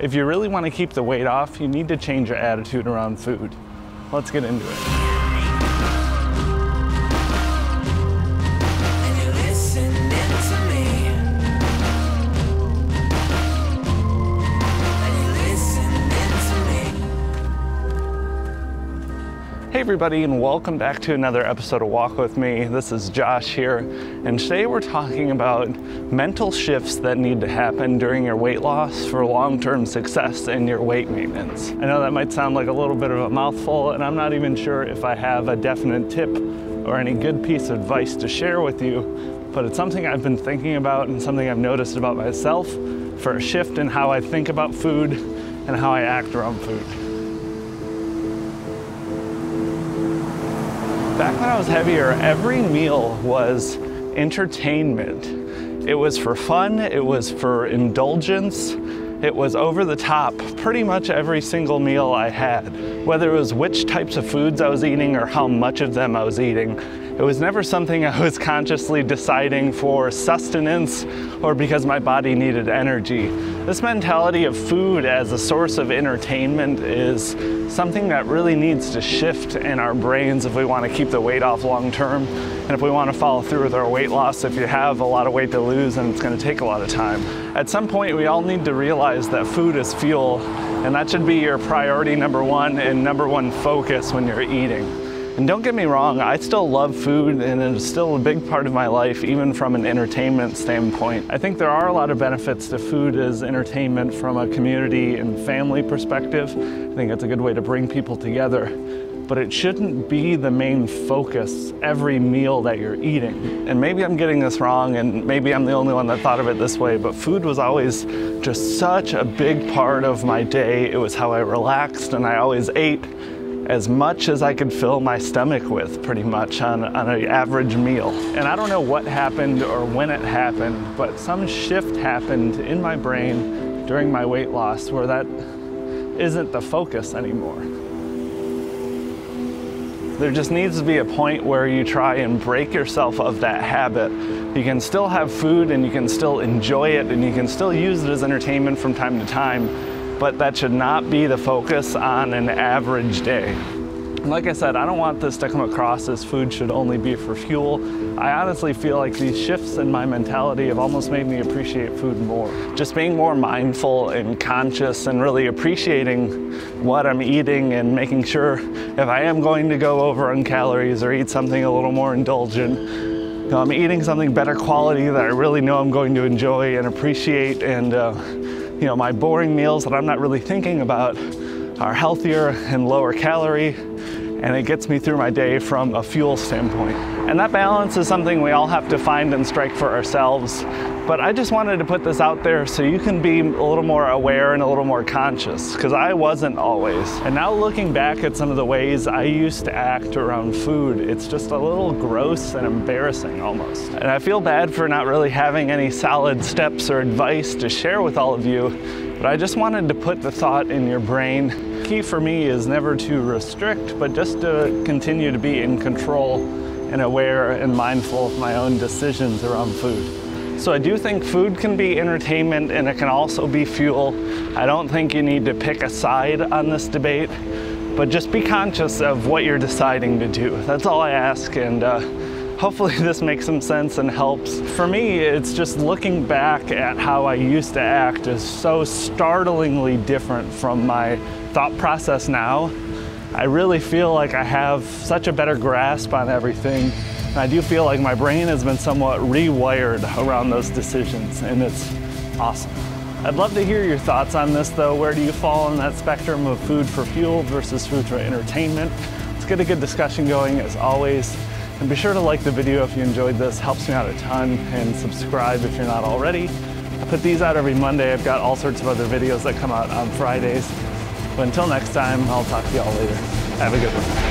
If you really want to keep the weight off, you need to change your attitude around food. Let's get into it. Hey everybody, and welcome back to another episode of Walk With Me. This is Josh here, and today we're talking about mental shifts that need to happen during your weight loss for long-term success in your weight maintenance. I know that might sound like a little bit of a mouthful, and I'm not even sure if I have a definite tip or any good piece of advice to share with you, but it's something I've been thinking about and something I've noticed about myself for a shift in how I think about food and how I act around food. Back when I was heavier, every meal was entertainment. It was for fun, it was for indulgence, it was over the top pretty much every single meal I had. Whether it was which types of foods I was eating or how much of them I was eating, it was never something I was consciously deciding for sustenance or because my body needed energy. This mentality of food as a source of entertainment is something that really needs to shift in our brains if we want to keep the weight off long term, and if we want to follow through with our weight loss. If you have a lot of weight to lose, and it's going to take a lot of time. At some point, we all need to realize that food is fuel, and that should be your priority number one and number one focus when you're eating. And don't get me wrong, I still love food, and it's still a big part of my life, even from an entertainment standpoint. I think there are a lot of benefits to food as entertainment from a community and family perspective. I think it's a good way to bring people together, but it shouldn't be the main focus every meal that you're eating. And maybe I'm getting this wrong, and maybe I'm the only one that thought of it this way, but food was always just such a big part of my day. It was how I relaxed, and I always ate as much as I could fill my stomach with, pretty much, on an average meal. And I don't know what happened or when it happened, but some shift happened in my brain during my weight loss where that isn't the focus anymore. There just needs to be a point where you try and break yourself of that habit. You can still have food, and you can still enjoy it, and you can still use it as entertainment from time to time, but that should not be the focus on an average day. Like I said, I don't want this to come across as food should only be for fuel. I honestly feel like these shifts in my mentality have almost made me appreciate food more. Just being more mindful and conscious and really appreciating what I'm eating and making sure if I am going to go over on calories or eat something a little more indulgent, I'm eating something better quality that I really know I'm going to enjoy and appreciate, and you know, my boring meals that I'm not really thinking about are healthier and lower calorie, and it gets me through my day from a fuel standpoint. And that balance is something we all have to find and strike for ourselves. But I just wanted to put this out there so you can be a little more aware and a little more conscious, because I wasn't always. And now looking back at some of the ways I used to act around food, it's just a little gross and embarrassing almost. And I feel bad for not really having any solid steps or advice to share with all of you, but I just wanted to put the thought in your brain. Key for me is never to restrict, but just to continue to be in control and aware and mindful of my own decisions around food. So I do think food can be entertainment, and it can also be fuel. I don't think you need to pick a side on this debate, but just be conscious of what you're deciding to do. That's all I ask, and hopefully this makes some sense and helps. For me, it's just looking back at how I used to act is so startlingly different from my thought process now. I really feel like I have such a better grasp on everything. And I do feel like my brain has been somewhat rewired around those decisions, and it's awesome. I'd love to hear your thoughts on this though. Where do you fall on that spectrum of food for fuel versus food for entertainment? Let's get a good discussion going as always. And be sure to like the video if you enjoyed this, helps me out a ton, and subscribe if you're not already. I put these out every Monday. I've got all sorts of other videos that come out on Fridays. But until next time, I'll talk to y'all later. Have a good one.